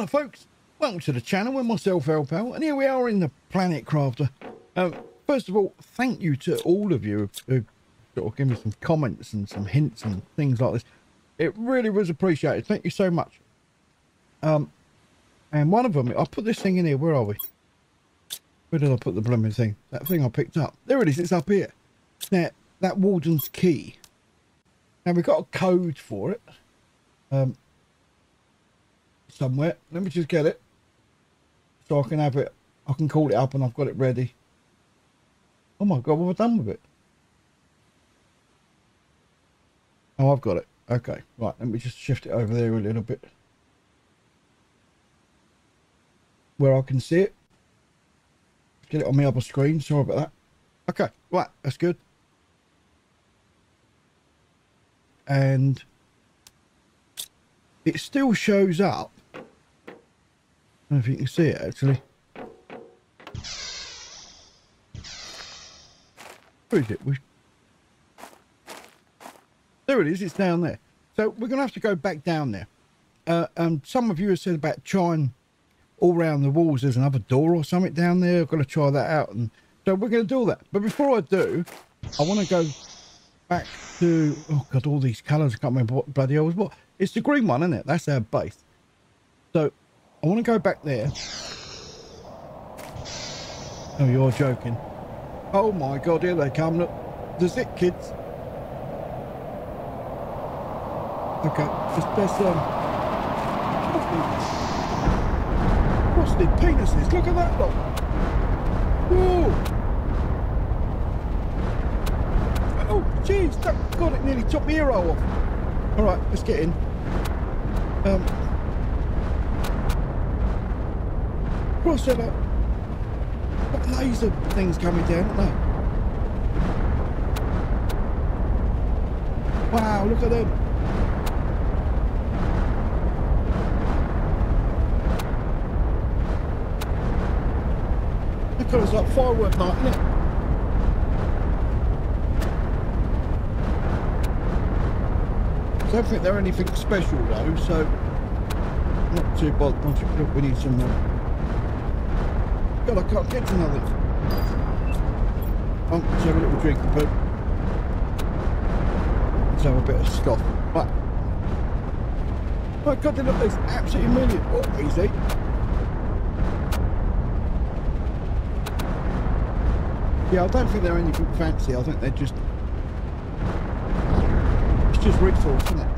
Hello folks, welcome to the channel with myself El Pal, and here we are in the Planet Crafter. First of all, thank you to all of you who sort of give me some comments and some hints and things like this. It really was appreciated, thank you so much. And one of them, I put this thing in here, where are we? Where did I put the blooming thing? That thing I picked up. There it is, it's up here. Now, that Warden's key. Now we've got a code for it. Somewhere. Let me just get it so I can have it. I can call it up and I've got it ready. Oh my god, what have I done with it? Oh, I've got it. Okay, right, let me just shift it over there a little bit where I can see it. Get it on my other screen, sorry about that. Okay, right, that's good. And it still shows up. I don't know if you can see it actually. Where is it? There it is, it's down there. So we're gonna have to go back down there. Some of you have said about trying all round the walls, there's another door or something down there. I've got to try that out, and so we're gonna do all that. But before I do, I wanna go back to, oh god, all these colours, I can't remember what bloody hell was what. It's the green one, isn't it? That's our base. So I want to go back there. Oh, you're joking. Oh my god, here they come. Look, there's it, kids. Okay, just press them. Rusted penises, look at that lot. Whoa! Oh jeez, that god, it nearly took my ear off. Alright, let's get in. Cross it up. Got laser things coming down, aren't they? Wow, look at them. Look at us, like firework night, isn't it? I don't think they're anything special though, so not too bothered. Once you look, we need some more. God, I can't get another. Oh, let's have a little drink of poop. Let's have a bit of scoff. Right. My god, look at this, absolutely million. Oh, easy. Yeah, I don't think they're anything fancy, I think they're just rituals, isn't it?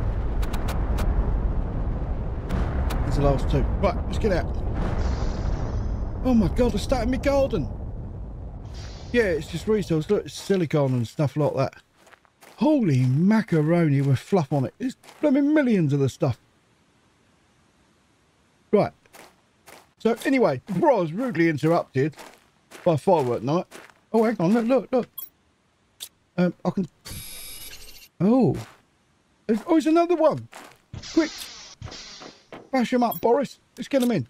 It's the last two. Right, let's get out. Oh my god, I started my garden. Yeah, it's just resource. Look, it's silicone and stuff like that. Holy macaroni with fluff on it. There's blooming millions of the stuff. Right. So anyway, before I was rudely interrupted by firework night. Oh, hang on, look. I can. Oh. Oh, there's another one. Quick. Bash them up, Boris. Let's get them in.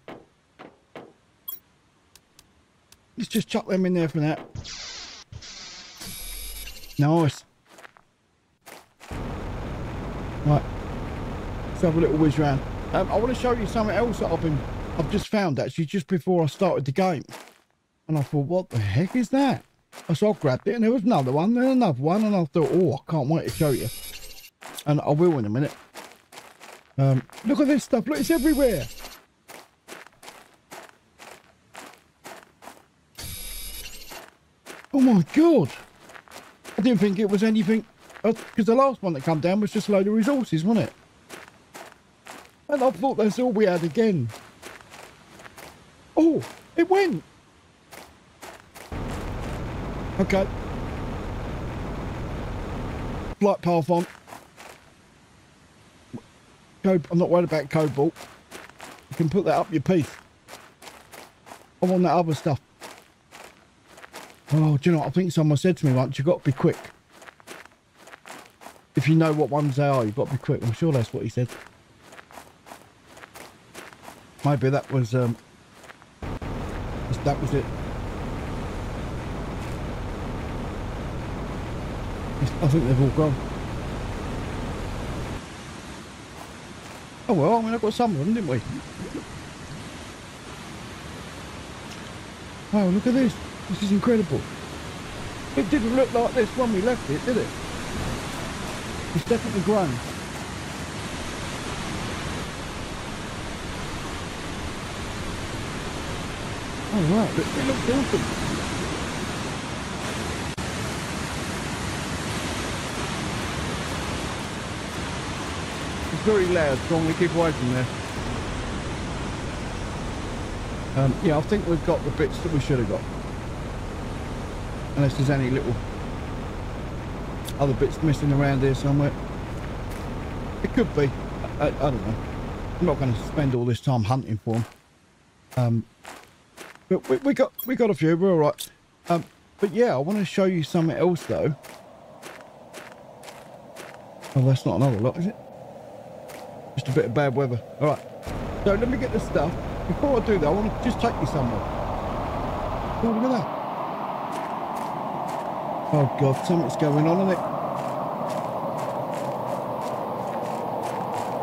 Let's just chuck them in there for now. Nice. Right. Let's have a little whiz round. I want to show you something else that I've just found actually just before I started the game. And I thought, what the heck is that? So I grabbed it and there was another one, then another one, and I thought, oh, I can't wait to show you. And I will in a minute. Look at this stuff. Look, it's everywhere. Oh my god. I didn't think it was anything. Because the last one that came down was just a load of resources, wasn't it? And I thought that's all we had again. Oh, it went. Okay. Flight path on. I'm not worried about cobalt. You can put that up your piece. I want that other stuff. Oh, do you know what? I think someone said to me once, you've got to be quick. If you know what ones they are, you've got to be quick. I'm sure that's what he said. Maybe that was it. I think they've all gone. Oh well, I mean, I've got some of them, didn't we? Wow, look at this. This is incredible. It didn't look like this when we left it, did it? It's definitely grown. Oh, right, it looks awesome. It's very loud, so I'm going to keep away from there. Yeah, I think we've got the bits that we should have got. Unless there's any little other bits missing around here somewhere. It could be. I don't know. I'm not going to spend all this time hunting for them. But we got a few. We're all right. But yeah, I want to show you something else though. Oh, that's not another lot, is it? Just a bit of bad weather. All right. So let me get the stuff. Before I do that, I want to just take you somewhere. Oh, look at that. Oh, God, something's going on, isn't it?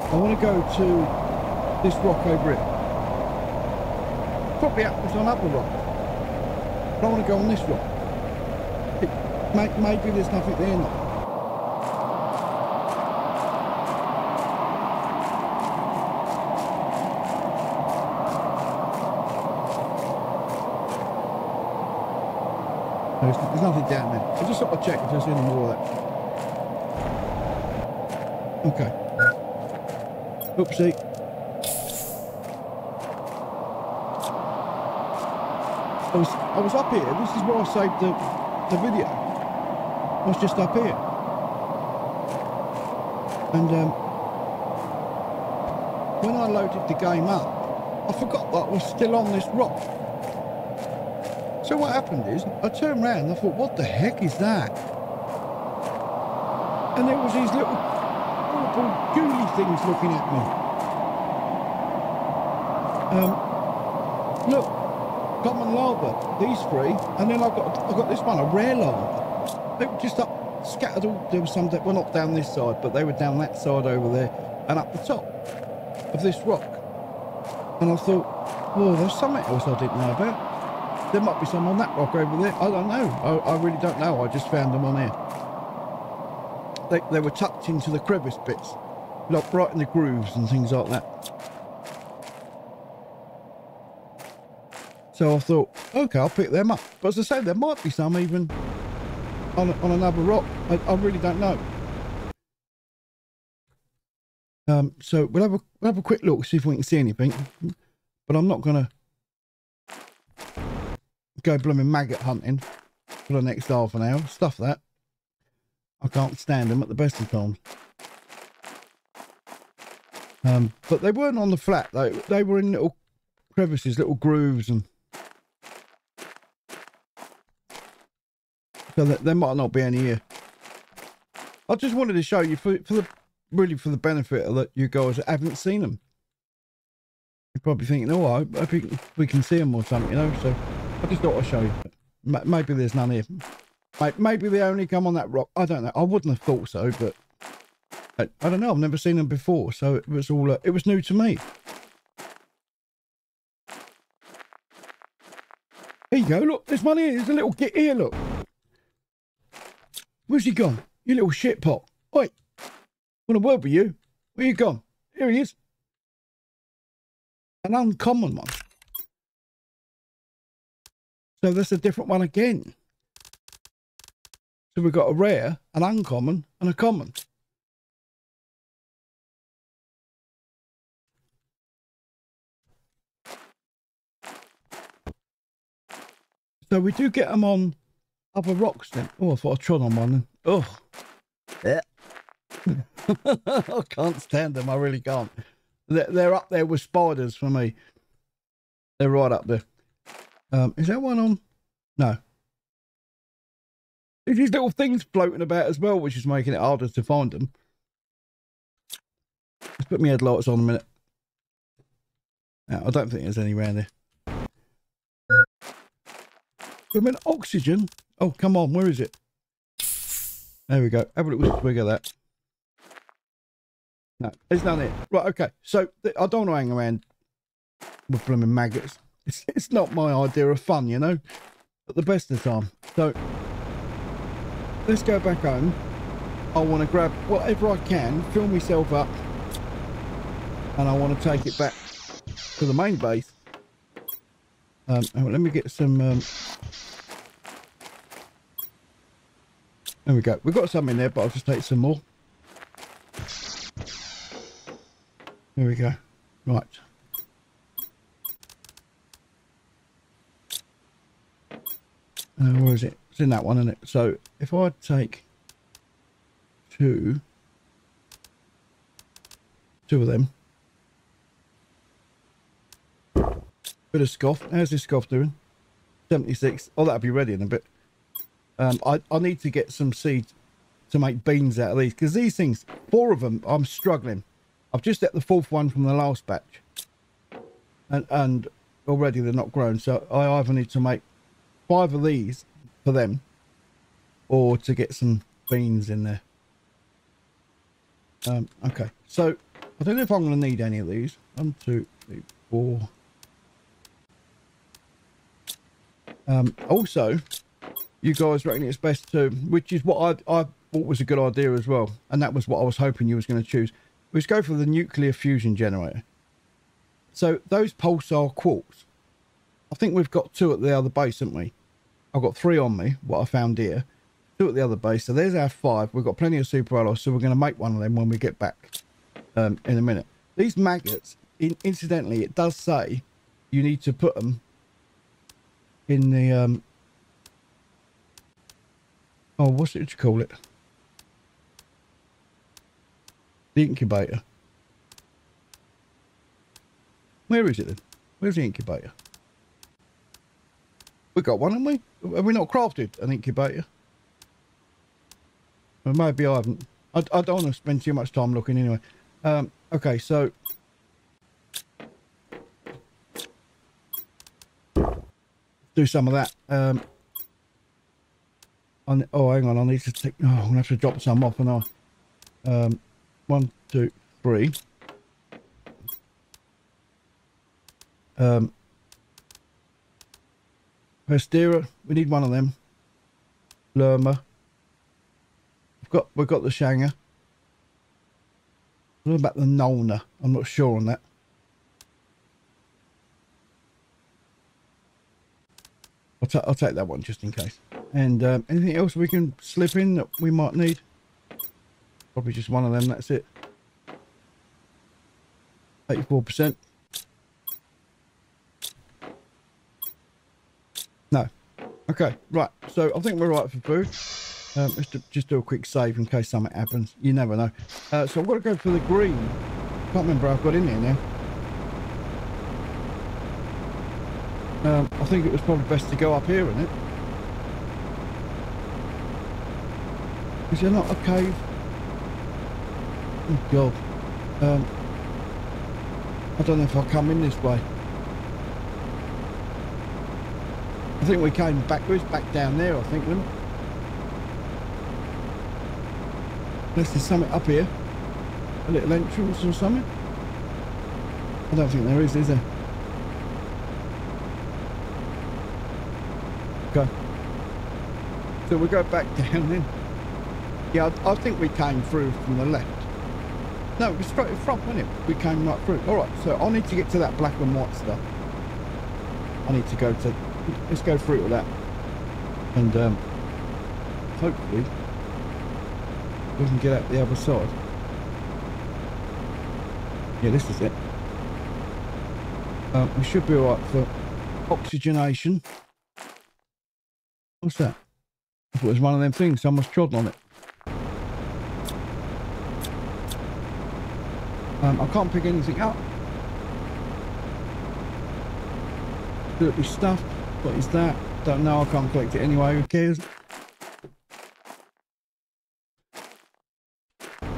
I want to go to this rock over here. Probably up to another rock. But I want to go on this rock. Maybe there's nothing there now. There's nothing down there. I just thought I'd check if there's any more of that. Okay. Oopsie. I was up here. This is where I saved the video. I was just up here. And when I loaded the game up, I forgot that I was still on this rock. So what happened is, I turned around and I thought, what the heck is that? And there was these little horrible gooey things looking at me. Look, common lava, these three, and then I got this one, a rare lava. They were just up, scattered all, there was some that were not down this side, but they were down that side over there, and up the top of this rock. And I thought, whoa, there's something else I didn't know about. There might be some on that rock over there. I don't know. I really don't know. I just found them on here. They were tucked into the crevice bits, like right in the grooves and things like that. So I thought, okay, I'll pick them up. But as I say, there might be some even on another rock. I really don't know. So we'll have a quick look, see if we can see anything. But I'm not going to go blooming maggot hunting for the next half an hour. Stuff that. I can't stand them at the best of times. But they weren't on the flat though. They were in little crevices, little grooves, and so there might not be any here. I just wanted to show you for the benefit of that you guys that haven't seen them. You're probably thinking, oh, I hope we can see them or something, you know. So I just thought I'd show you. Maybe there's none here. Maybe they only come on that rock. I don't know. I wouldn't have thought so, but I don't know. I've never seen them before, so it was all it was new to me. Here you go. Look, there's one here. There's a little git here. Look. Where's he gone? You little shit pot. Oi! Want a word with you? Where you gone? Here he is. An uncommon one. So that's a different one again. So we've got a rare, an uncommon, and a common. So we do get them on other rocks then. Oh, I thought I trod on one then. Oh, yeah. I can't stand them. I really can't. They're up there with spiders for me. They're right up there. Is that one on? No. There's these little things floating about as well, which is making it harder to find them. Let's put my headlights on a minute. Now, I don't think there's any around there. I mean, oxygen. Oh, come on. Where is it? There we go. Have a little swig of that. No, there's none here. Right, okay. So I don't want to hang around with blooming maggots. It's not my idea of fun, you know, at the best of time. So let's go back home. I want to grab whatever I can, fill myself up, and I want to take it back to the main base. Let me get some. There we go. We've got some in there, but I'll just take some more. There we go. Right. Where is it? It's in that one, isn't it? So if I take two of them. Bit of scoff. How's this scoff doing? 76. Oh, that'll be ready in a bit. I need to get some seeds to make beans out of these, because these things, 4 of them, I'm struggling. I've just got the 4th one from the last batch, and already they're not grown. So I either need to make 5 of these for them, or to get some beans in there. Okay, so I don't know if I'm going to need any of these. 1, 2, 3, 4. Also, you guys reckon it's best to, which is what I thought was a good idea as well, and that was what I was hoping you was going to choose. Let's go for the nuclear fusion generator. So those pulsar quartz, I think we've got 2 at the other base, haven't we? I've got 3 on me, what I found here. 2 at the other base, so there's our 5. We've got plenty of super alloys, so we're going to make one of them when we get back in a minute. These maggots, incidentally, it does say you need to put them in the oh, what's it you call it? The incubator. Where is it then? Where's the incubator? We got one, haven't we? Have we not crafted an incubator? Well, maybe I haven't. I don't want to spend too much time looking anyway. Okay, so do some of that. Oh, hang on, I need to take, oh, I'm gonna have to drop some off, and I 1, 2, 3 Pestera, we need one of them. Lerma, we've got the Shanga. What about the Nolna? I'm not sure on that. I'll take that one just in case. And anything else we can slip in that we might need? Probably just one of them, that's it. 84%. No. Okay, right. So I think we're right for food. Let's just do a quick save in case something happens. You never know. So I've got to go for the green. Can't remember I've got in there now. I think it was probably best to go up here, isn't it? Is there not a cave? Oh God. I don't know if I'll come in this way. I think we came backwards, back down there, I think, didn't we? Unless there's something up here. A little entrance or something. I don't think there is there? Okay. So we go back down then. Yeah, I think we came through from the left. No, it was straight in front, wasn't it? We came right through. Alright, so I need to get to that black and white stuff. I need to go to... Let's go through to that. And hopefully we can get out the other side. Yeah, this is it. We should be alright for oxygenation. What's that? I thought it was one of them things. Someone's trod on it. I can't pick anything up. Could it be stuffed? What is that? Don't know. I can't collect it anyway. Who cares?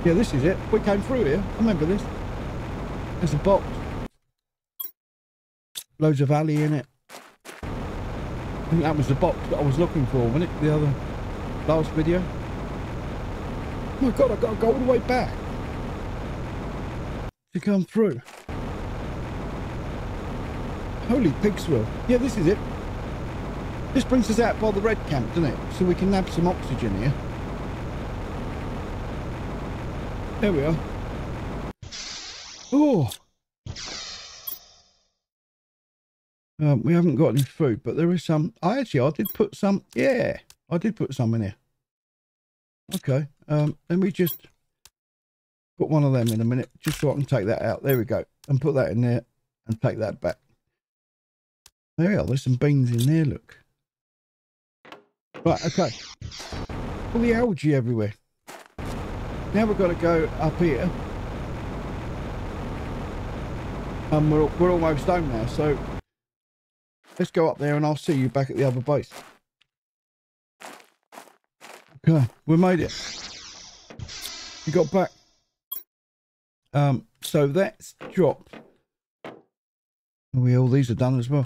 Yeah, this is it. We came through here. I remember this. There's a box. Loads of alley in it. I think that was the box that I was looking for, wasn't it? The other last video. Oh my God, I've got to go all the way back to come through. Holy pig swill. Yeah, this is it. This brings us out by the red camp, doesn't it? So we can nab some oxygen here. There we are. Oh! We haven't got any food, but there is some. I did put some. Yeah, I did put some in here. Okay, let me just put one of them in a minute, just so I can take that out. There we go. And put that in there and take that back. There we are. There's some beans in there, look. Right, okay. All the algae everywhere. Now we've got to go up here. We're almost home now, so let's go up there and I'll see you back at the other base. Okay, we made it. We got back. So that's dropped. All these are done as well.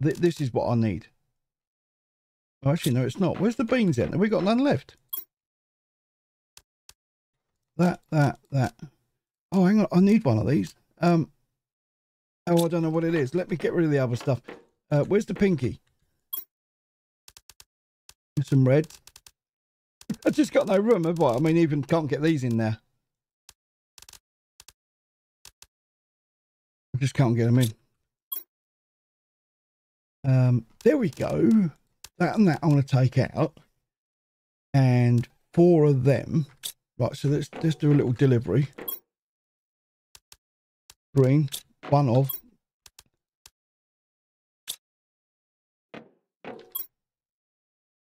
This is what I need. Oh, actually, no, it's not. Where's the beans then? Have we got none left? That. Oh, hang on. I need one of these. Oh, I don't know what it is. Let me get rid of the other stuff. Where's the pinky? Some red. I've just got no room, have I? I mean, even can't get these in there. I just can't get them in. There we go. That and that I'm going to take out. And 4 of them. Right, so let's do a little delivery. Green. One of.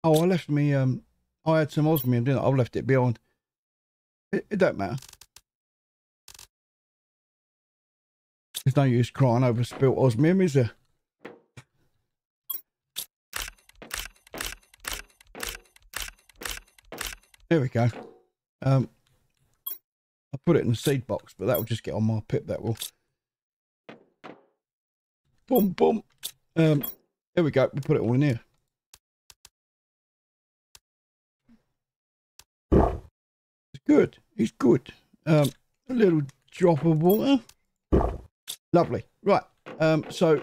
Oh, I left me, I had some osmium, didn't I? I've left it behind. It don't matter. There's no use crying over spilt osmium, is there? There we go. I put it in the seed box, but that will just get on my pip, that will. Boom, boom. There we go. We put it all in here. It's good. It's good. A little drop of water. Lovely. Right. So.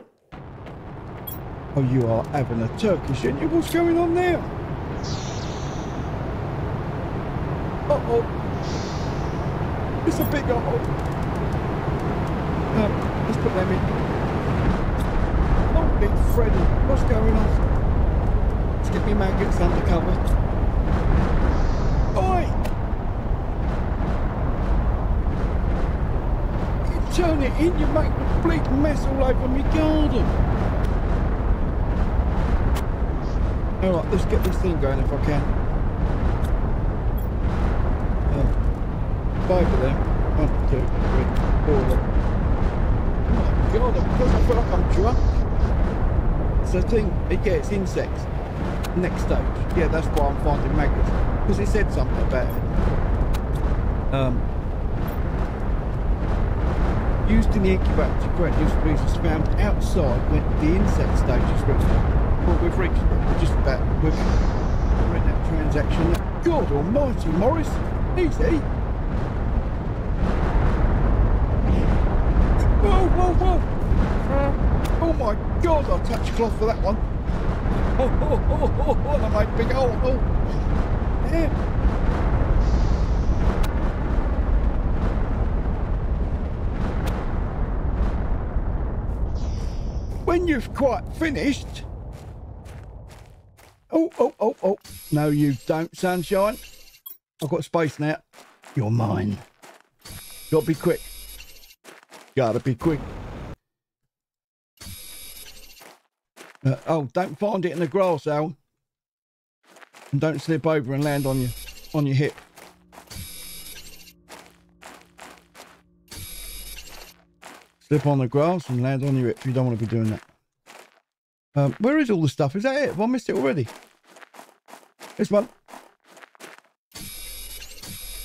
Oh, you are having a Turkish, aren't you? What's going on there? Uh-oh. It's a big uh-oh. Let's put them in. Freddy, what's going on? Let's get me maggots under cover. Oi! You turn it in, you make a complete mess all over me garden. Alright, let's get this thing going if I can. Five of them. 1, 2, 3, 4 of them. Oh my god, I feel like I'm drunk. The thing, it gets insects. Next stage. Yeah, that's why I'm finding maggots, because it said something about it. Used in the incubator to produce species found outside when the insect stage is reached. Well, we've reached it. Just about. We've read that transaction. God almighty, Morris. Easy. Whoa. Oh my god, I'll touch cloth for that one. Oh, that made a big hole. Oh. Yeah. When you've quite finished. Oh. No, you don't, sunshine. I've got space now. You're mine. Gotta be quick. Gotta be quick. Oh, don't find it in the grass, Al. And don't slip over and land on your hip. Slip on the grass and land on your hip. You don't want to be doing that. Where is all the stuff? Is that it? Have I missed it already? This one.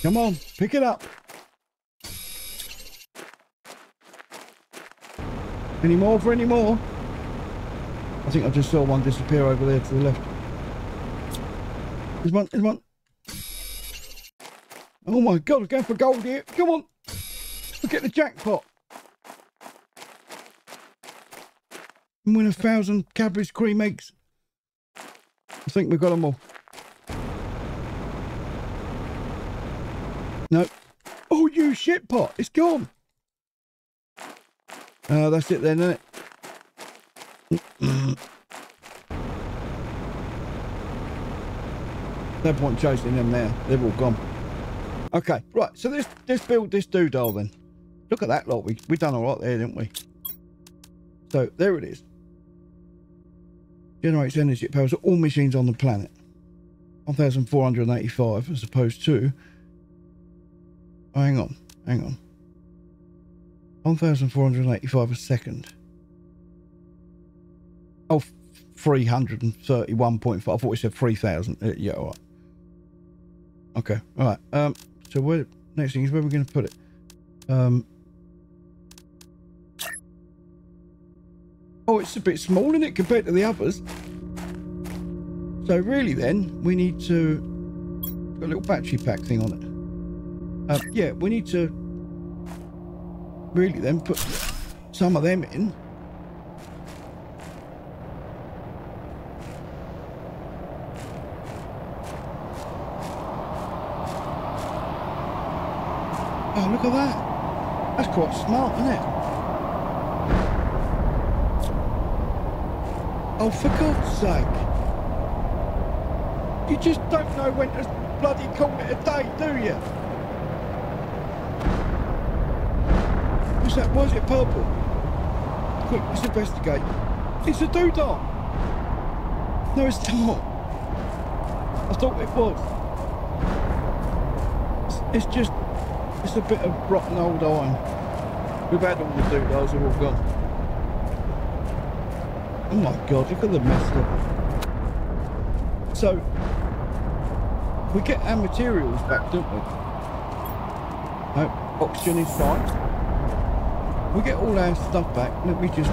Come on, pick it up. Any more for any more? I think I just saw one disappear over there to the left. There's one. Oh my god, we're going for gold here. Come on. Look at the jackpot. and win 1,000 cabbage cream eggs. I think we've got them all. Nope. Oh, you shit pot. It's gone. That's it then, isn't it? No point chasing them there. They're all gone. Okay, right. So let's build this doodle then. Look at that lot. We done all right there, didn't we? So there it is. Generates energy. It powers all machines on the planet. 1,485 as opposed to... Oh, hang on. 1,485 a second. Oh, 331.5. I thought we said 3,000. Yeah, all right. Okay, all right. So where, next thing is where we're going to put it. Oh, it's a bit small, isn't it, compared to the others? So really then, we need to... Got a little battery pack thing on it. Yeah, we need to really then put some of them in. Oh, look at that. That's quite smart, isn't it? Oh, for God's sake. You just don't know when to bloody call it a day, do you? Why is it purple? Quick, let's investigate. It's a doodah! No, it's not. I thought it was. It's just... It's a bit of rotten old iron. We've had all the doodahs, they're all gone. Oh my God, look at the mess up. So... We get our materials back, don't we? No, oxygen is fine. We get all our stuff back. Let me just...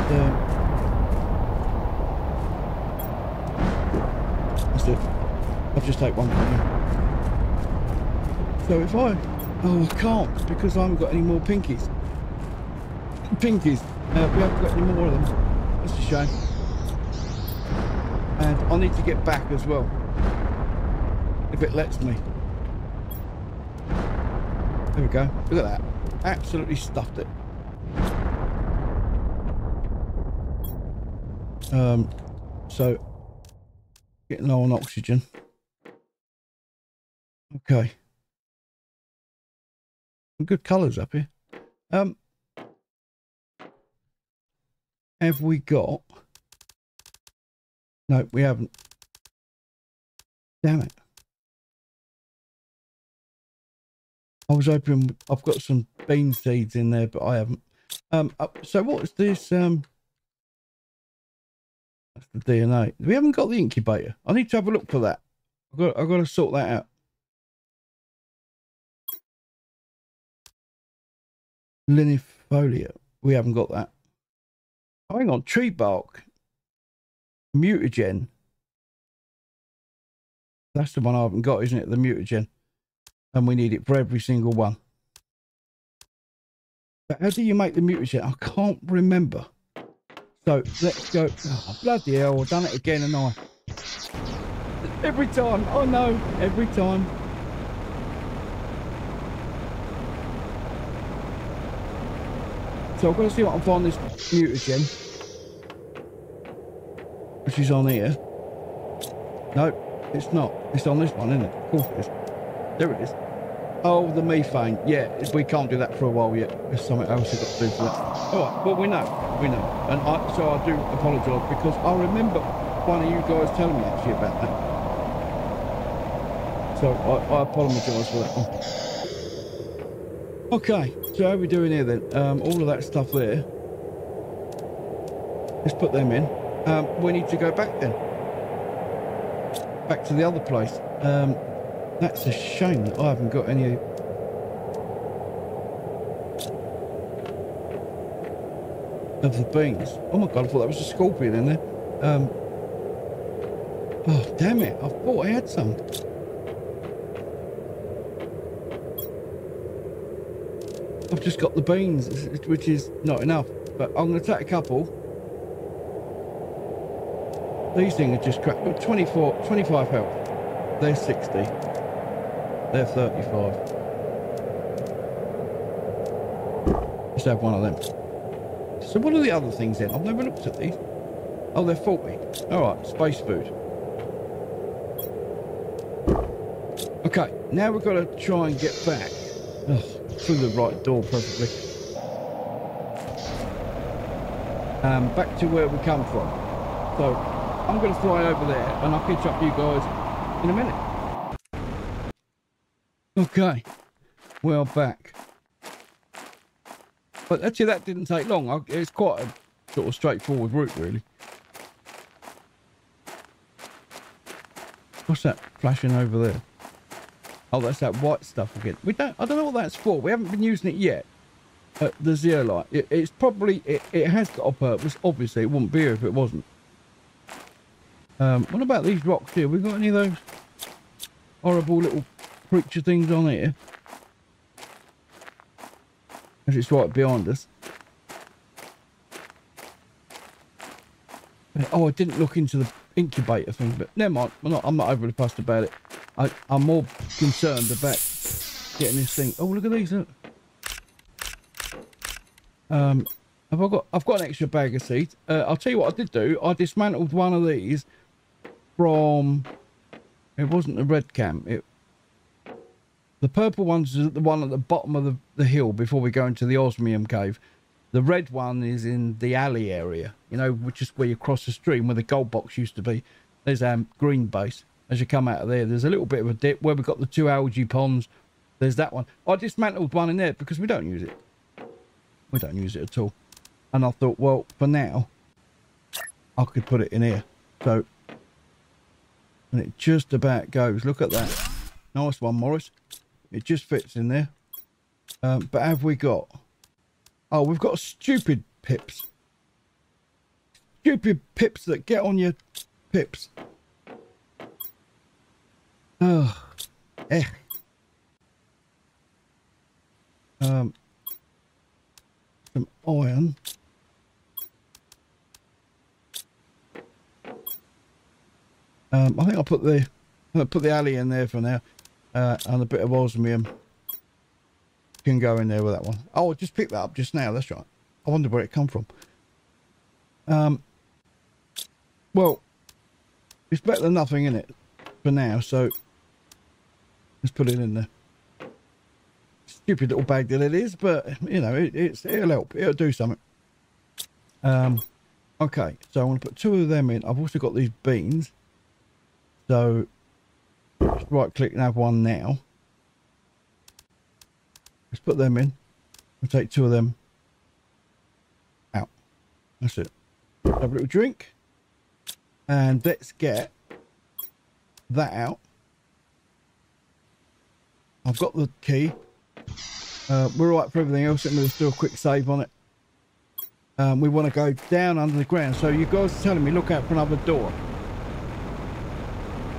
That's it. I'll just take one from here. So if I... Oh, I can't, because I haven't got any more pinkies. Pinkies. We haven't got any more of them. That's a shame. And I need to get back as well. If it lets me. There we go. Look at that. Absolutely stuffed it. So getting low on oxygen. Okay. Some good colours up here. Have we got? No, we haven't. Damn it. I was hoping I've got some bean seeds in there, but I haven't. So what's this? That's the DNA. We haven't got the incubator. I need to have a look for that. I've got to sort that out. Linifolia. We haven't got that. Oh, hang on. Tree bark. Mutagen. That's the one I haven't got, isn't it? The mutagen. And we need it for every single one. But how do you make the mutagen? I can't remember. So let's go. Oh, bloody hell, I've done it again, and I. Every time, oh no, every time. So I've got to see what I can find this mutagen, which is on here. No, it's not. It's on this one, isn't it? Of course it is. There it is. Oh, the methane. Yeah, we can't do that for a while yet. There's something else we've got to do for that. All right, well, we know. And so I do apologise, because I remember one of you guys telling me actually about that. So I apologise for that one. Okay, so how are we doing here then? All of that stuff there. Let's put them in. We need to go back then. Back to the other place. That's a shame that I haven't got any. Of the beans. Oh my God, I thought that was a scorpion in there. Oh, damn it. I thought I had some. I've just got the beans, which is not enough. But I'm going to take a couple. These things are just crap. 24, 25 health. They're 60. They're 35. Let's have one of them. So what are the other things then? I've never looked at these. Oh, they're 40. Alright, space food. Okay, now we've got to try and get back. Ugh, through the right door, preferably. Back to where we come from. So, I'm going to fly over there and I'll catch up with you guys in a minute. Okay, we're back. But actually that didn't take long. It's quite a sort of straightforward route, really. What's that flashing over there? Oh, that's that white stuff again. I don't know what that's for. We haven't been using it yet. The zero light. It's probably... It has got a purpose. Obviously, it wouldn't be here if it wasn't. What about these rocks here? We got any of those horrible little creature things on here? As it's right behind us. Oh, I didn't look into the incubator thing, but never mind. I'm not overly fussed about it. I'm more concerned about getting this thing. Oh, look at these. Look. I've got an extra bag of seeds. I'll tell you what I did do. I dismantled one of these from... It wasn't the red camp. The purple one's the one at the bottom of the hill before we go into the osmium cave. The red one is in the alley area, you know, which is where you cross the stream, where the gold box used to be. There's our green base. As you come out of there, there's a little bit of a dip where we've got the two algae ponds. There's that one. I dismantled one in there because we don't use it. We don't use it at all. And I thought, well, for now, I could put it in here. So, and it just about goes. Look at that. Nice one, Morris. It just fits in there. But have we got... Oh, we've got stupid pips. Stupid pips that get on your pips. Oh, eh. Some iron. I think I'll put the alley in there for now, and a bit of osmium can go in there with that one. Oh, I just picked that up just now. That's right. I wonder where it come from. Well, it's better than nothing, isn't it, for now? So. Let's put it in there. Stupid little bag that it is, but you know, it'll help. It'll do something. Okay, so I want to put two of them in. I've also got these beans. So just right click and have one now. Let's put them in. We'll take two of them out. That's it. Have a little drink. And let's get that out. I've got the key. We're all right for everything else. Let me just do a quick save on it. We want to go down under the ground. So you guys are telling me look out for another door.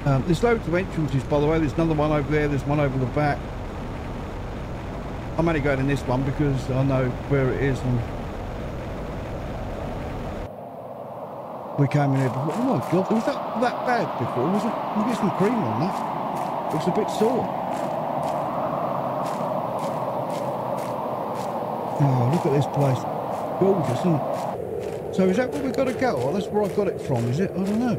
There's loads of entrances, by the way. There's another one over there. There's one over the back. I'm only going in this one because I know where it is. And we came in here before. Oh my God, was that bad before? Was it? You get some cream on that. It's a bit sore. Oh, look at this place. Gorgeous, isn't it? So is that where we've got to go? Or that's where I got it from, is it? I don't know.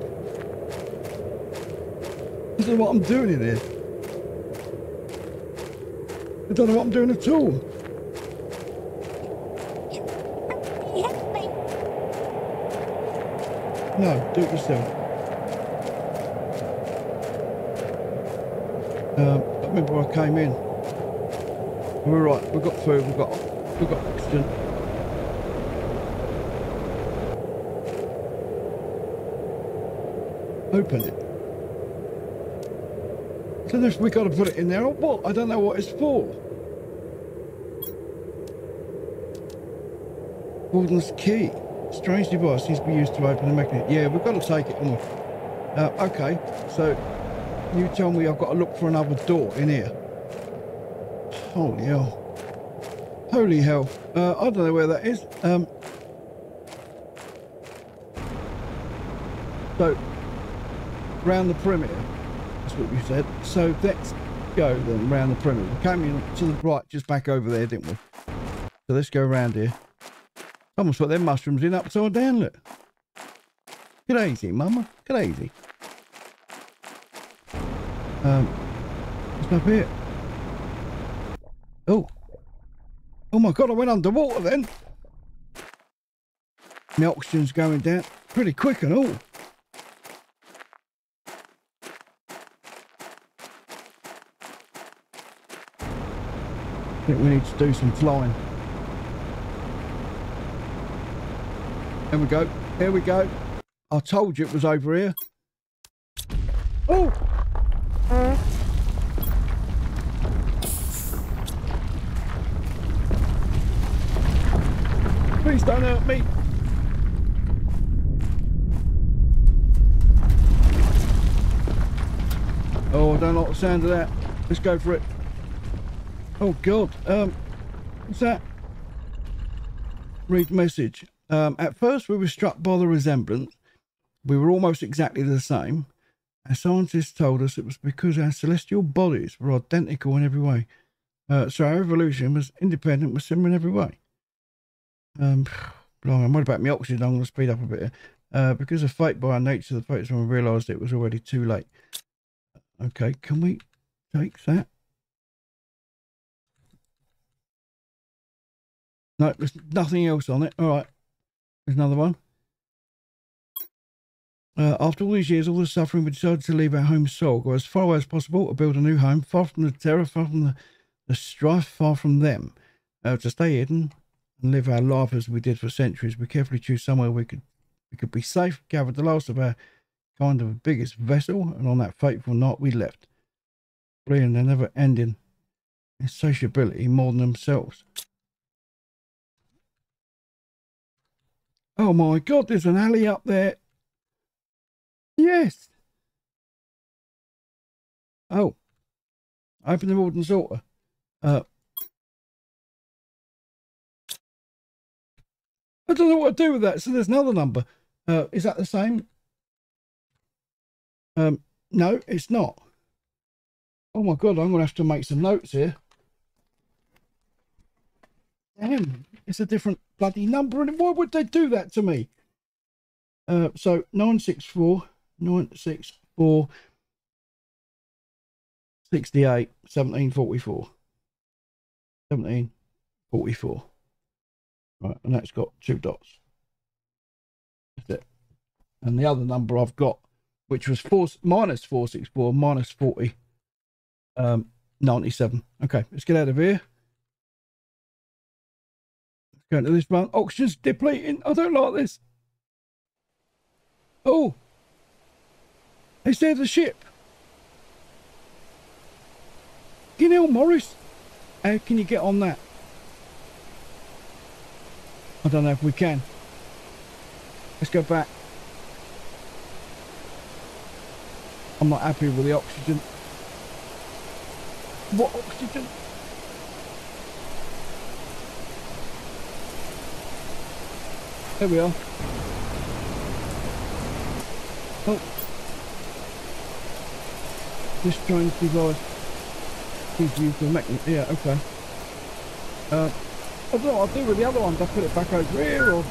I don't know what I'm doing in here. I don't know what I'm doing at all. No, do it yourself. I remember where I came in. We're right, we've got food, we've got oxygen. Open it. So this, we got to put it in there. Or what? I don't know what it's for. Gordon's key. Strange device seems to be used to open the mechanism. Yeah, we've got to take it. Okay, so you tell me I've got to look for another door in here. Holy hell. Holy hell. I don't know where that is. So round the perimeter, that's what you said. So let's go then round the perimeter. We came in to the right just back over there, didn't we? So let's go round here. Someone's put their mushrooms in upside down, look. Crazy, mama. Crazy. What's up here? Oh. Oh my god, I went underwater then. The oxygen's going down pretty quick and all. I think we need to do some flying. There we go. Here we go. I told you it was over here. Oh! Please don't hurt me. Oh, I don't like the sound of that. Let's go for it. Oh god, what's that? Read message. At first we were struck by the resemblance. We were almost exactly the same. Our scientists told us it was because our celestial bodies were identical in every way. So our evolution was independent, was similar in every way. I'm worried about my oxygen, I'm going to speed up a bit here. Because of fate by our nature, the postman realised it was already too late. Okay, can we take that? No, there's nothing else on it. All right. There's another one. After all these years, all the suffering, we decided to leave our home soil, go as far away as possible to build a new home, far from the terror, far from the strife, far from them. To stay hidden and live our life as we did for centuries, we carefully choose somewhere we could be safe, gathered the last of our kind of biggest vessel, and on that fateful night we left. Fleeing their never-ending insatiability more than themselves. Oh my god, there's an alley up there. Yes. Oh. Open the Warden's altar. I don't know what to do with that, so there's another number. Is that the same? No, it's not. Oh my god, I'm gonna have to make some notes here. Damn. It's a different bloody number, and why would they do that to me? So 964 964 68 1744. 1744. Right, and that's got two dots. That's it. And the other number I've got, which was -464 -40 97. Okay, let's get out of here. Going to this one. Oxygen's depleting. I don't like this. Oh. It's there, the ship. You know, Morris. How can you get on that? I don't know if we can. Let's go back. I'm not happy with the oxygen. What oxygen? There we are. Oh. This strange device gives you the magnet. Yeah, okay. I don't know what I'll do with the other ones. I'll put it back over here or...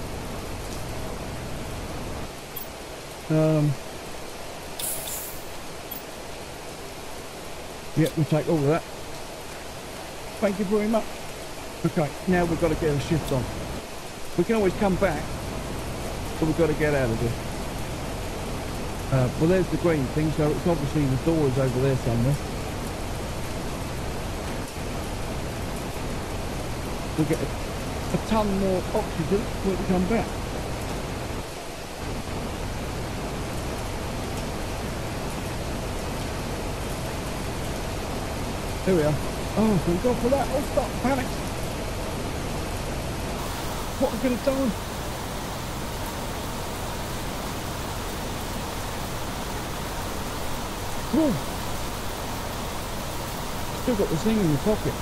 Yep, we'll take all of that. Thank you very much. Okay, now we've got to get the shift on. We can always come back. But we've got to get out of here. Well, there's the green thing, so it's obviously the door is over there somewhere. We'll get a ton more oxygen when we come back. There we are. Oh, thank God for that. Oh, stop, panic. What I'm going to do? Whoa. Still got this thing in my pocket.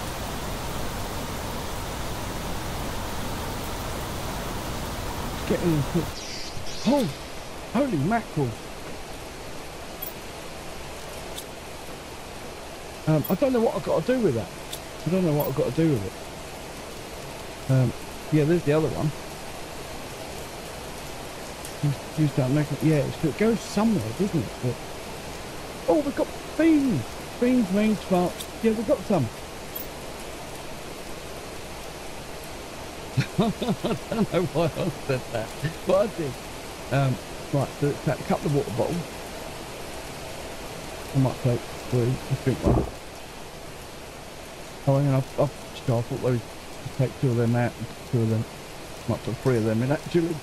It's getting... Oh, holy mackerel. I don't know what I've got to do with that. I don't know what I've got to do with it. Yeah, there's the other one. You start making, yeah, it goes somewhere, doesn't it? But, oh, we've got beans! Beans, rings, sparks. Yeah, we've got some. I don't know why I said that, but I did. Right, so let's take a couple of water bottles. I might take three, let's drink one. Oh, hang on, I thought they would take two of them out and two of them. Might put three of them in, actually.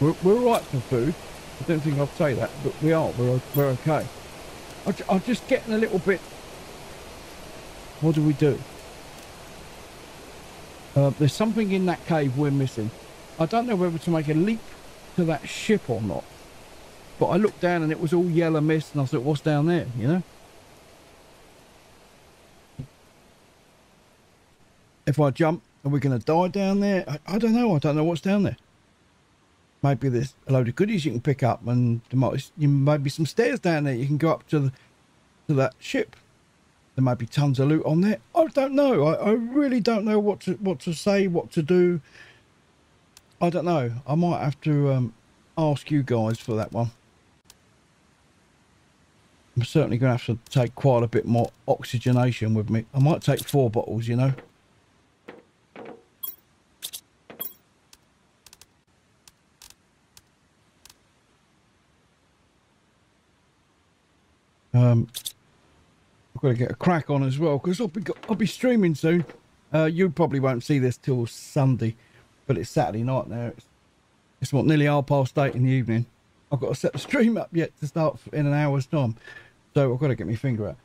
We're all right for food. I don't think I'll say that, but we are. We're okay. I'm just getting a little bit. What do we do? There's something in that cave we're missing. I don't know whether to make a leap to that ship or not. But I looked down and it was all yellow mist, and I thought, what's down there? You know. If I jump, are we going to die down there? I don't know. I don't know what's down there. Maybe there's a load of goodies you can pick up, and there might be some stairs down there. You can go up to that ship. There might be tons of loot on there. I don't know. I really don't know what to say, what to do. I don't know. I might have to ask you guys for that one. I'm certainly going to have to take quite a bit more oxygenation with me. I might take 4 bottles, you know. I've got to get a crack on as well, because I'll be streaming soon. You probably won't see this till Sunday, but it's Saturday night now. It's what, nearly 8:30 in the evening. I've got to set the stream up yet to start in an hour's time, so I've got to get my finger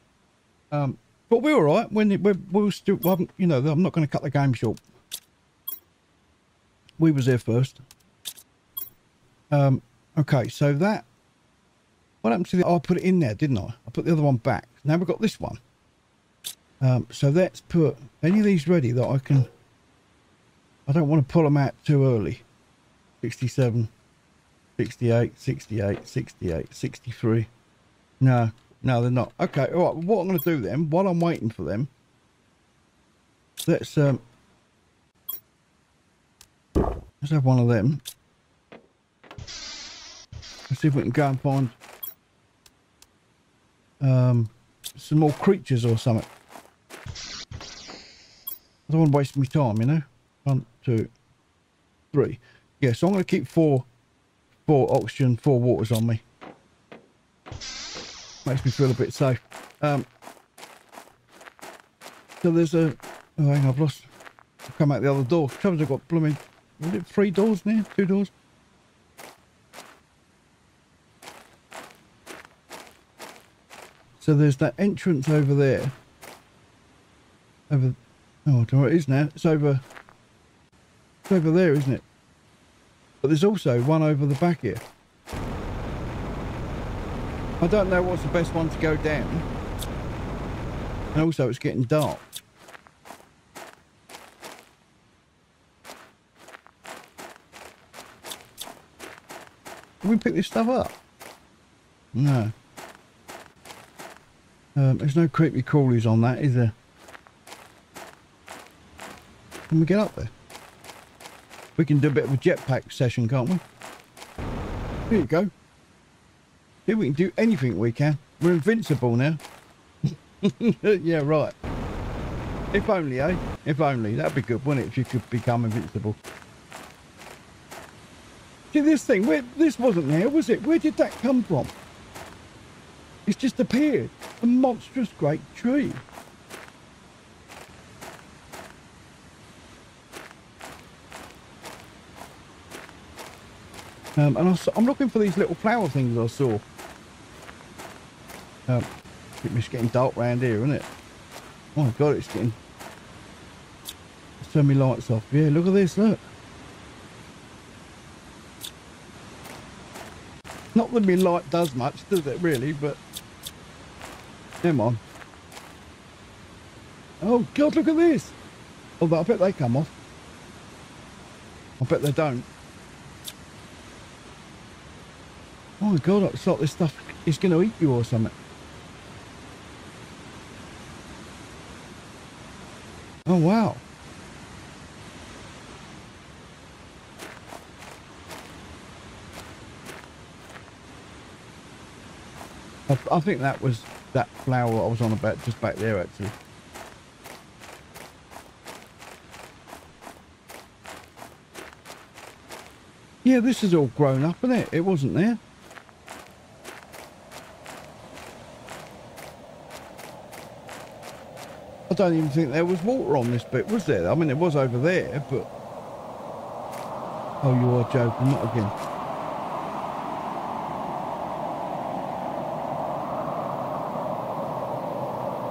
out. But we're all right. We'll still, you know, I'm not going to cut the game short. We was there first. Okay, so that. What happened to the... Oh, I put it in there, didn't I? I put the other one back. Now we've got this one. So let's put any of these ready that I can... I don't want to pull them out too early. 67, 68, 68, 68, 63. No, no, they're not. Okay, all right. What I'm going to do then, while I'm waiting for them, let's have one of them. Let's see if we can go and find... some more creatures or something. I don't want to waste my time, you know. 1, 2, 3. Yeah, so I'm going to keep 4 oxygen, 4 waters on me. Makes me feel a bit safe. So there's a... Oh, hang on, I've lost... I've come out the other door. I've got blooming... Was it 3 doors in here? 2 doors? So there's that entrance over there. Over, oh, I don't know where it is now. It's over there, isn't it? But there's also one over the back here. I don't know what's the best one to go down. And also it's getting dark. Can we pick this stuff up? No. There's no creepy crawlies on that, is there? Can we get up there? We can do a bit of a jetpack session, can't we? Here you go. Here we can do anything we can. We're invincible now. Yeah, right. If only, eh? If only. That'd be good, wouldn't it, if you could become invincible? See, this thing, this wasn't there, was it? Where did that come from? It's just appeared. A monstrous great tree. And I'm looking for these little flower things I saw. It's getting dark round here, isn't it? Oh my God, it's getting... Let's turn my lights off. Yeah, look at this, look. Not that my light does much, does it really, but... Come on. Oh God, look at this. Although I bet they come off. I bet they don't. Oh my god, I thought this stuff is going to eat you or something. Oh wow. I think that was that flower I was on about just back there actually. Yeah, this is all grown up, isn't it? It wasn't there. I don't even think there was water on this bit, was there? I mean, it was over there, but... Oh, you are joking, not again.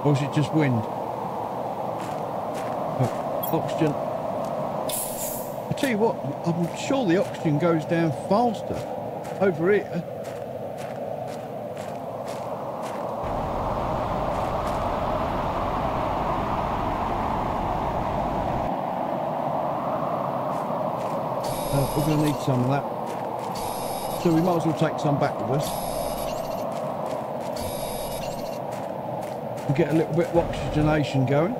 Or is it just wind? Oxygen. I tell you what, I'm sure the oxygen goes down faster over here. We're going to need some of that, so we might as well take some back with us and get a little bit of oxygenation going. I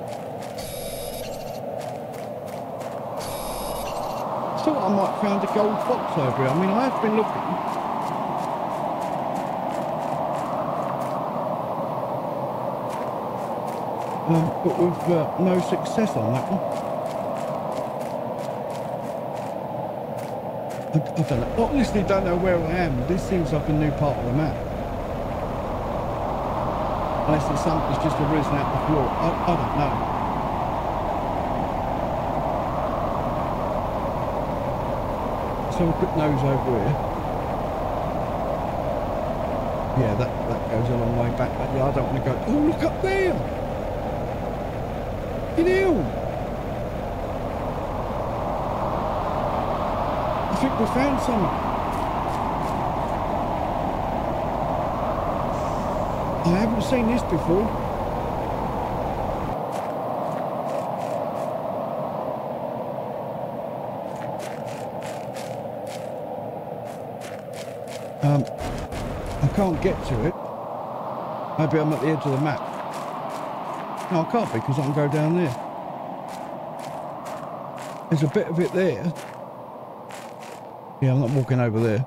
thought I might find a gold fox over here. I mean, I have been looking, but with no success on that one. I don't know. I honestly don't know where I am. This seems like a new part of the map. Unless it's something's just arisen out the floor. I don't know. Let's have a quick nose over here. Yeah, that goes a long way back. But yeah, I don't want to go... Oh, look up there! It is! I think we found some. I haven't seen this before. I can't get to it. Maybe I'm at the edge of the map. No, I can't be because I can go down there. There's a bit of it there. Yeah, I'm not walking over there.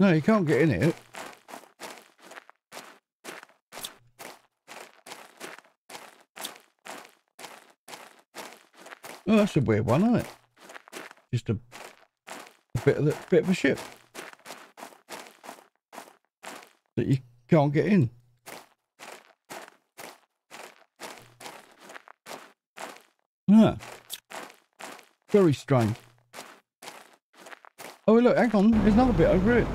No, you can't get in it. Oh, that's a weird one, isn't it? Just a bit of a ship that you can't get in. Huh. Very strange. Oh look, hang on, there's another bit over it.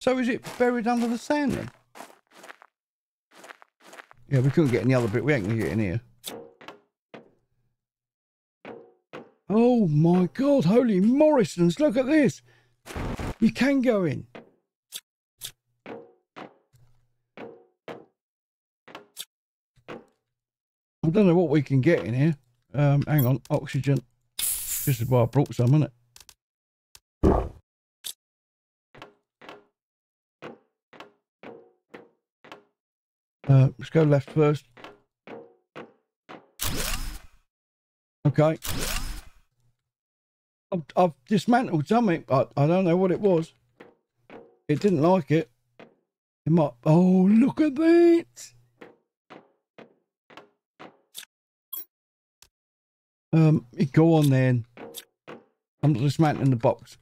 So is it buried under the sand then? Yeah, we couldn't get any other bit, we ain't gonna get in here. Oh my god, holy Morrison's, look at this! You can go in. I don't know what we can get in here. Hang on, oxygen. This is why I brought some, isn't it? Let's go left first. Okay. I've dismantled something. I don't know what it was. It didn't like it. It might... Oh, look at that! Go on then. I'm dismantling the box.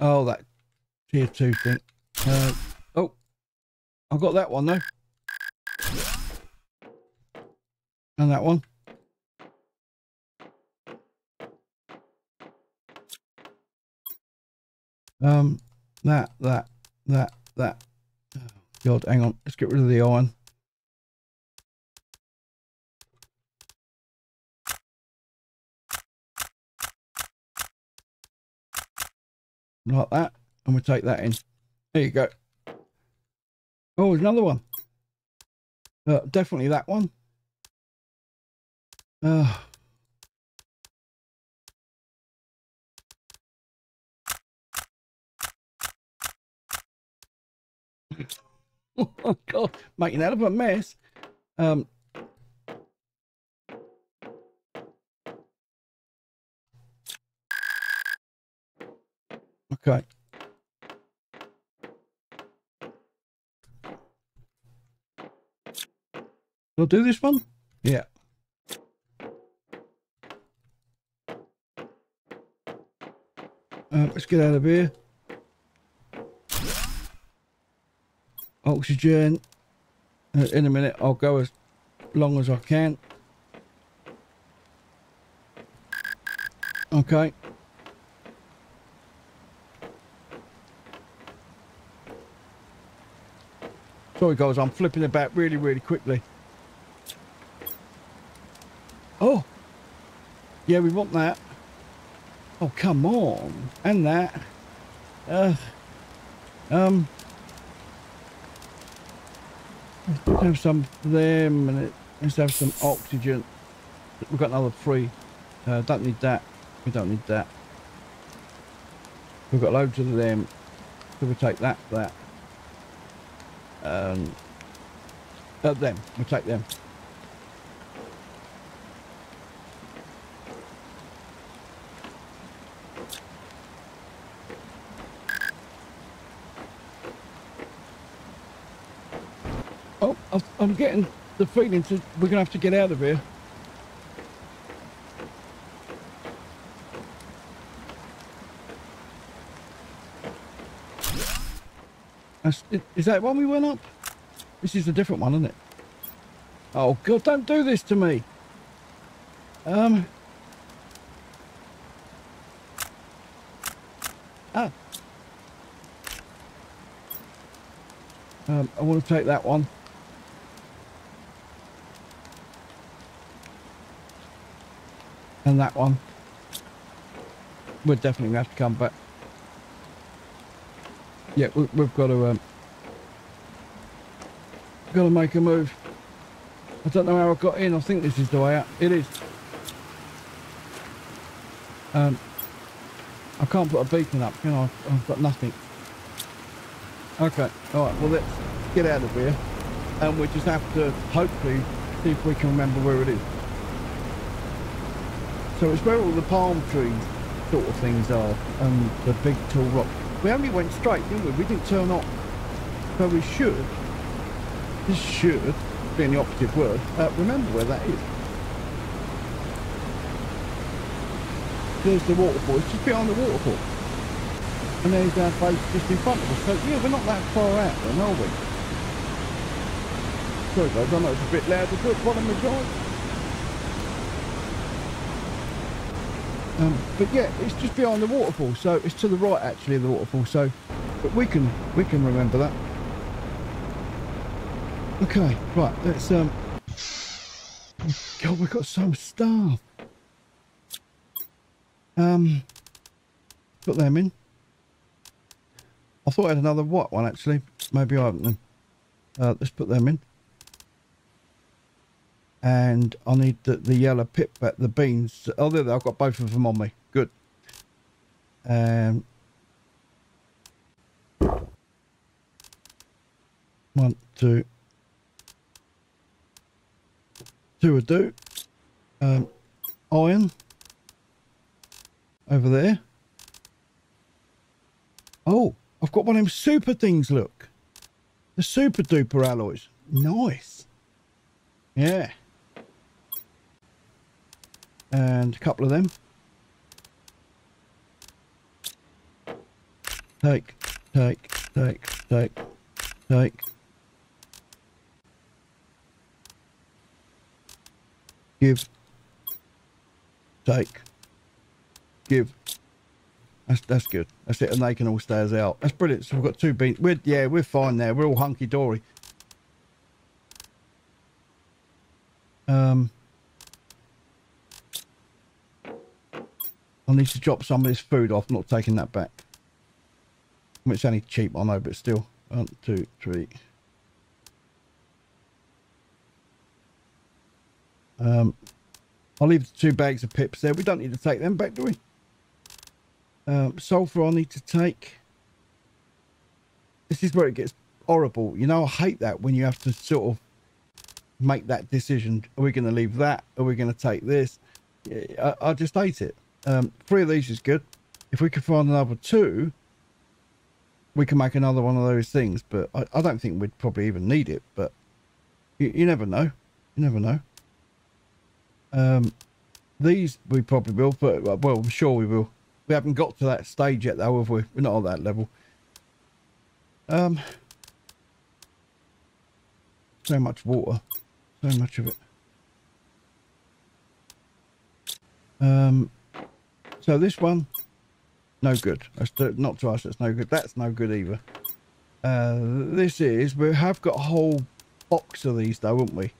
Oh, that tier 2 thing. Oh, I've got that one though. And that one. That. Oh, God, hang on. Let's get rid of the iron. Like that, and we'll take that in. There you go. Oh, there's another one. Definitely that one. Oh my God, making out of a mess. Okay. I'll do this one. Yeah. Let's get out of here. Oxygen. In a minute, I'll go as long as I can. Okay. Sorry guys, I'm flipping about really quickly. Oh, yeah, we want that. Oh, come on. And that. Let's have some of them, and let's have some oxygen. We've got another 3. Don't need that. We don't need that. We've got loads of them. So we take that. Them. We'll take them. Oh, I'm getting the feeling that we're going to have to get out of here. Is that one we went up? This is a different one, isn't it? Oh, God, don't do this to me. I want to take that one. And that one. We're definitely going to have to come back. Yeah, we've got to make a move. I don't know how I got in. I think this is the way out. It is. I can't put a beacon up, can I? I've got nothing. Okay, all right, well, let's get out of here, and we just have to hopefully see if we can remember where it is. So it's where all the palm trees sort of things are, and the big tall rock. We only went straight, didn't we? We didn't turn off. So we should, this should, being the operative word, remember where that is. There's the waterfall. It's just behind the waterfall. And there's our base just in front of us. So yeah, we're not that far out then, are we? Sorry guys, I know it's a bit loud to put bottom of the joint. But yeah, it's just behind the waterfall, so it's to the right actually of the waterfall, so but we can remember that. Okay, right, let's God, we've got some stuff. Put them in. I thought I had another white one actually. Maybe I haven't then. Let's put them in. And I need the yellow pip back, the beans. Oh, there they are. I've got both of them on me. Good. One, two. Two would do. Iron. Over there. Oh. I've got one of them super things, look. The super duper alloys. Nice. Yeah. And a couple of them. Take, take, take, take, take, give, take, give. That's good. That's it, and they can all stay us out. That's brilliant. So we've got two beans. We're fine there. We're all hunky dory. I need to drop some of this food off. I'm not taking that back. I mean, it's only cheap, I know, but still. 1, 2, 3. I'll leave the 2 bags of pips there. We don't need to take them back, do we? Sulfur I need to take. This is where it gets horrible. You know, I hate that when you have to sort of make that decision. Are we going to leave that? Are we going to take this? Yeah, I just hate it. 3 of these is good. If we can find another 2, we can make another one of those things. But I don't think we'd probably even need it. But you never know. You never know. These we probably will. But, well, I'm sure we will. We haven't got to that stage yet, though, have we? We're not on that level. So much water. So much of it. So this one, no good. That's not to us, that's no good. That's no good either. This is, we have got a whole box of these, though, haven't we?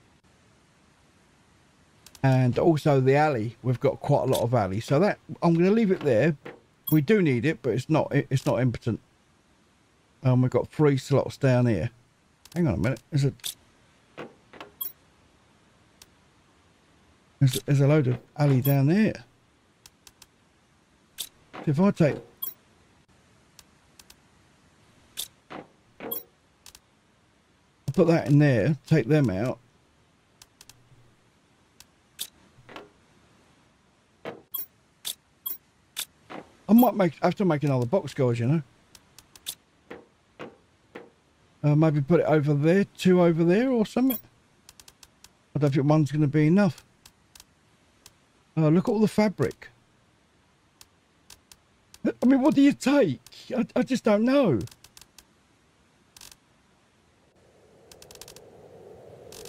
And also the alley, we've got quite a lot of alley, so that I'm going to leave it there. We do need it, but it's not impotent. And we've got 3 slots down here. Hang on a minute, there's a load of alley down there. If I take, put that in there, take them out. I might have to make another box, guys, you know. Maybe put it over there, 2 over there or something. I don't think one's going to be enough. Look at all the fabric. I mean, what do you take? I just don't know.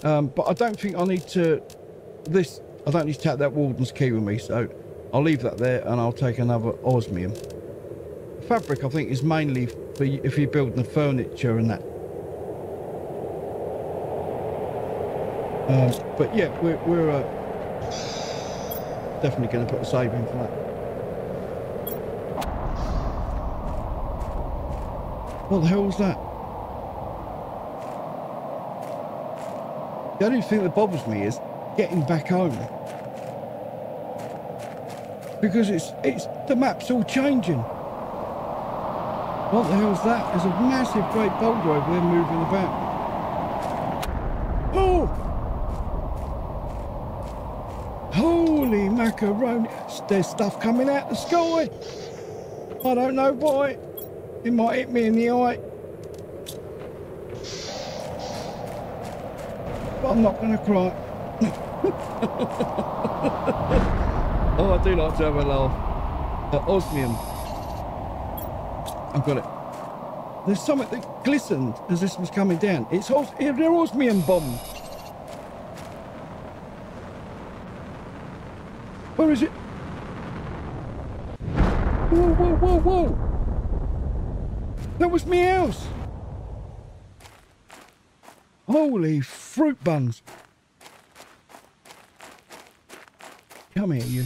But I don't think I need to... I don't need to take that Warden's key with me, so... I'll leave that there, and I'll take another osmium. Fabric, I think, is mainly for if you're building the furniture and that. But yeah, we're definitely going to put a save in for that. What the hell was that? The only thing that bothers me is getting back home. Because it's the map's all changing. What the hell's that? There's a massive great boulder over there moving about. Oh! Holy macaroni! There's stuff coming out the sky! I don't know why. It might hit me in the eye. But I'm not gonna cry. Oh, I do like to have a laugh. Osmium. I've got it. There's something that glistened as this was coming down. It's they're osmium bombs. Where is it? Whoa, whoa, whoa, whoa. That was me house. Holy fruit buns. Come here, you.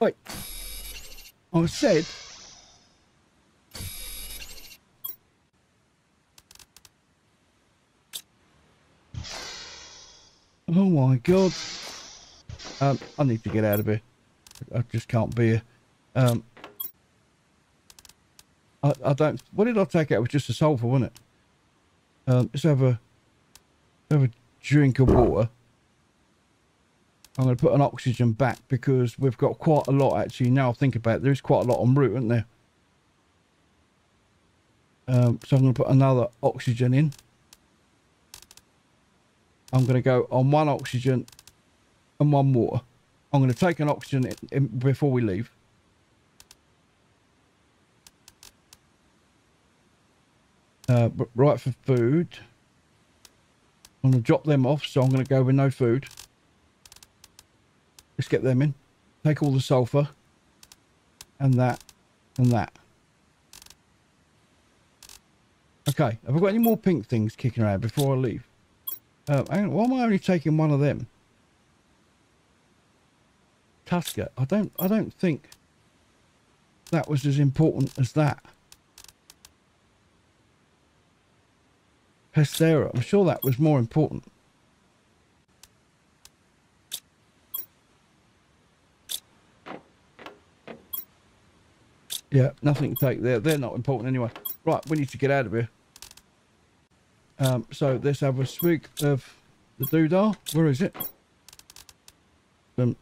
Wait, I said, oh my God, I need to get out of here. I just can't be here. I don't, what did I take out? It was just a sulfur, wasn't it? Let's have a drink of water. I'm going to put an oxygen back because we've got quite a lot, actually. Now I think about it, there's quite a lot en route, isn't there? So I'm going to put another oxygen in. I'm going to go on 1 oxygen and 1 water. I'm going to take an oxygen in before we leave. Right for food. I'm going to drop them off, so I'm going to go with no food. Let's get them in. Take all the sulfur and that and that. Okay, have I got any more pink things kicking around before I leave? Hang on, why am I only taking one of them? Tusker. I don't think that was as important as that. Pestera. I'm sure that was more important. Yeah, nothing to take there. They're not important anyway. Right, we need to get out of here. So let's have a swig of the doodah. Where is it? We're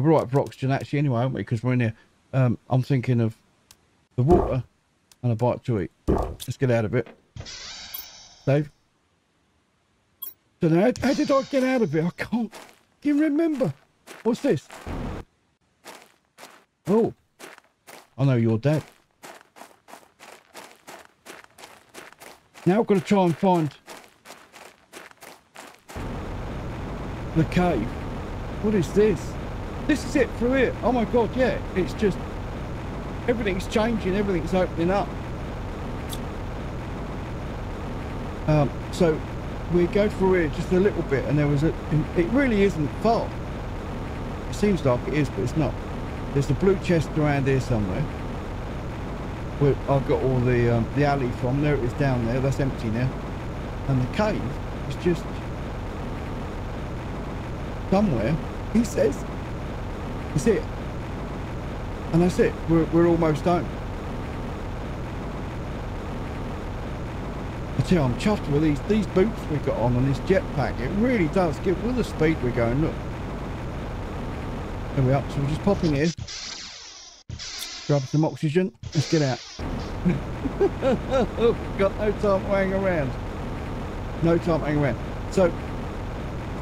right at Broxton actually anyway, aren't we? Because we're in here. I'm thinking of the water and a bite to eat. Let's get out of it. Dave. So now, how did I get out of it? I can't even remember. What's this? Oh. I know you're dead. Now I've got to try and find the cave. What is this? This is it through here. Oh my God, yeah. It's just, everything's changing. Everything's opening up. So we go through here just a little bit and there was a, it really isn't far. It seems like it is, but it's not. There's the blue chest around here somewhere. Where I've got all the alley from. There it is down there. That's empty now. And the cave is just somewhere. He says, "It's it." And that's it. We're almost home. I tell you, I'm chuffed with these boots we've got on and this jetpack. It really does give. With the speed we're going, look. There we are, so we're just popping here, grab some oxygen, let's get out. Got no time to hang around. No time to hang around. So, I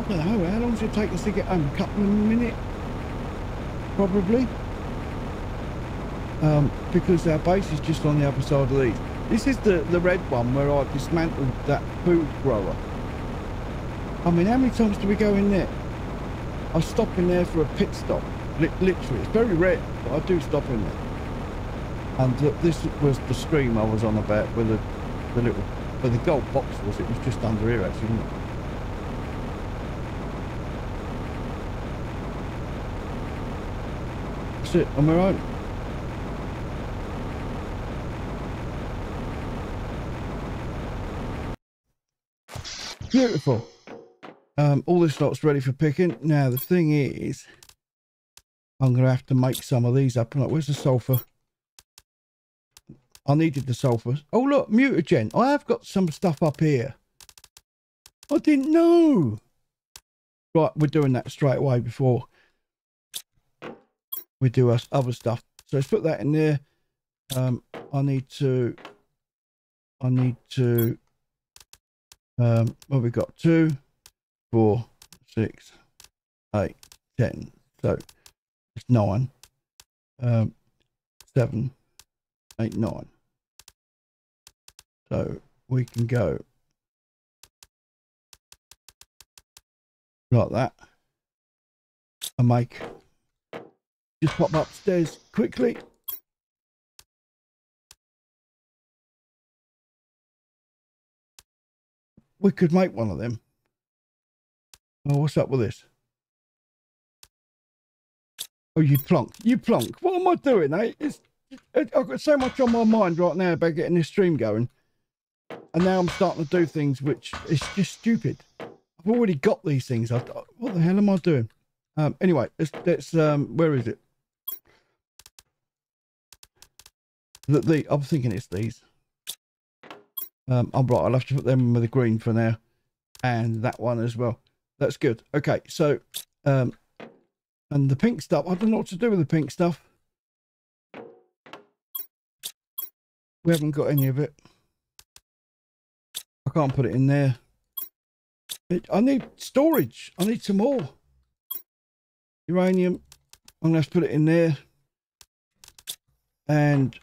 don't know, how long does it take us to get home? A couple of minutes, probably. Because our base is just on the other side of these. This is the red one where I dismantled that food grower. I mean, how many times do we go in there? I stop in there for a pit stop, literally. It's very rare, but I do stop in there. And this was the stream I was on about with the little, where the gold box was. It was just under here, actually, wasn't it? That's it, on my own. Beautiful. All this lot's ready for picking. Now the thing is, I'm going to have to make some of these up. I'm like, where's the sulfur? I needed the sulfur. Oh look, mutagen. I have got some stuff up here. I didn't know. Right, we're doing that straight away before we do us other stuff. So let's put that in there. What have we got? 2, 4, 6, 8, 10. So it's 9, 7, 8, 9. So we can go like that and make, just pop upstairs quickly. We could make one of them. Oh, what's up with this? Oh, you plonk. You plonk. What am I doing, eh? I've got so much on my mind right now about getting this stream going. And now I'm starting to do things which is just stupid. I've already got these things. What the hell am I doing? Anyway, let's where is it? I'm thinking it's these. I'm right. I'll have to put them in with the green for now. And that one as well. That's good. Okay, so and the pink stuff, I don't know what to do with the pink stuff. We haven't got any of it. I can't put it in there. I need storage. I need some more uranium. I'm gonna have to put it in there. And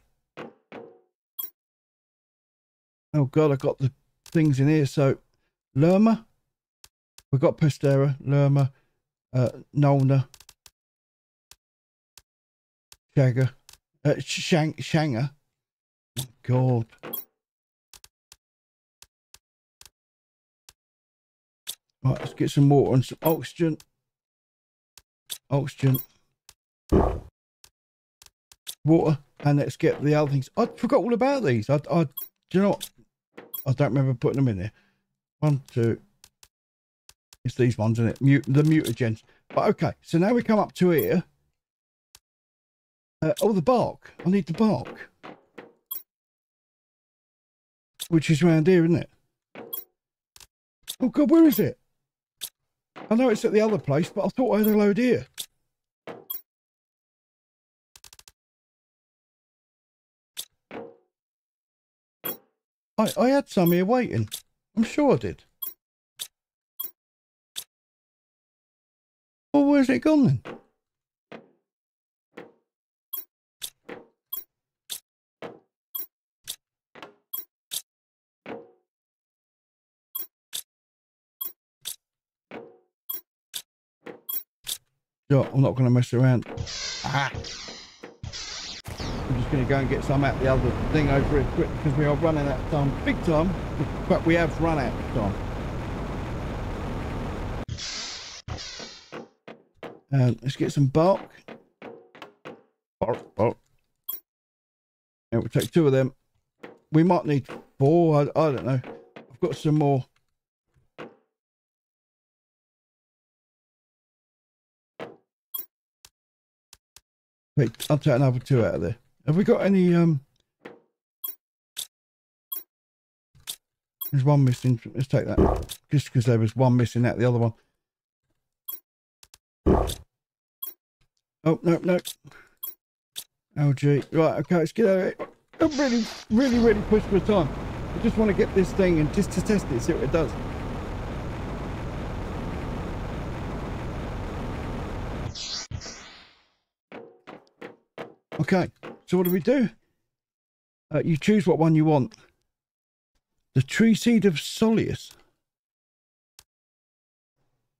oh God, I've got the things in here. So Lerma. We've got Pestera, Lerma, Nolna, Shagger, Shanger. Oh, God. Right, let's get some water and some oxygen. Water, and let's get the other things. I forgot all about these. I do you know what? I don't remember putting them in there. 1, 2. It's these ones, isn't it? The mutagens. But okay, so now we come up to here. Oh, the bark. I need the bark. Which is around here, isn't it? Oh, God, where is it? I know it's at the other place, but I thought I had a load here. I had some here waiting. I'm sure I did. Well, where's it gone then? So I'm not going to mess around. Ah. I'm just going to go and get some out the other thing over it quick because we are running out of time. Big time. In fact, we have run out of time. Let's get some bark. Bark. Yeah, we'll take 2 of them. We might need 4. I don't know. I've got some more. Wait, I'll take another 2 out of there. Have we got any? There's 1 missing. Let's take that. Just because there was 1 missing out the other one. Oh, no. LG. Right, okay, let's get out of it. I'm really pushed for time. I just want to get this thing and just to test it, see what it does. Okay, so what do we do? You choose what one you want. The tree seed of Soleus.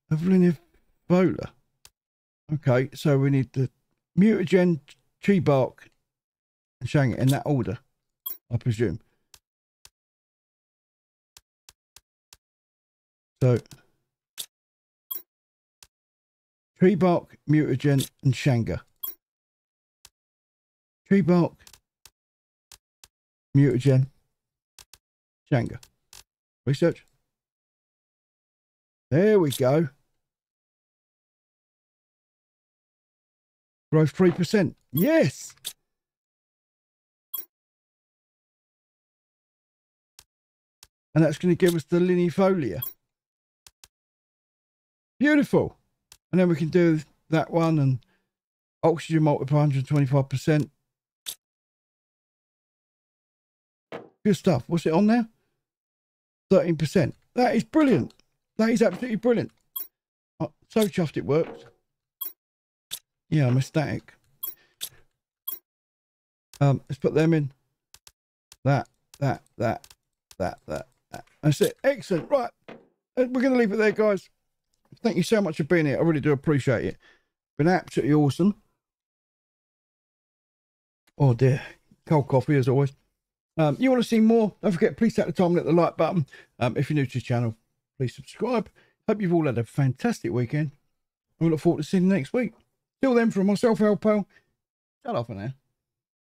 Of Linivola. Okay, so we need the mutagen, tree bark, and Shang in that order, I presume. So, tree bark, mutagen, and Shanga. Tree bark, mutagen, Shanga. Research. There we go. Growth 3%. Yes. And that's going to give us the Linivola. Beautiful. And then we can do that one and oxygen multiplier 125%. Good stuff. What's it on now? 13%. That is brilliant. That is absolutely brilliant. Oh, so chuffed it worked. Yeah, I'm ecstatic. Let's put them in. That. That's it. Excellent. Right. We're going to leave it there, guys. Thank you so much for being here. I really do appreciate it. Been absolutely awesome. Oh, dear. Cold coffee, as always. You want to see more? Don't forget, please take the time and hit the like button. If you're new to the channel, please subscribe. Hope you've all had a fantastic weekend. I look forward to seeing you next week. Till then, from myself, El Pal, shut off for now.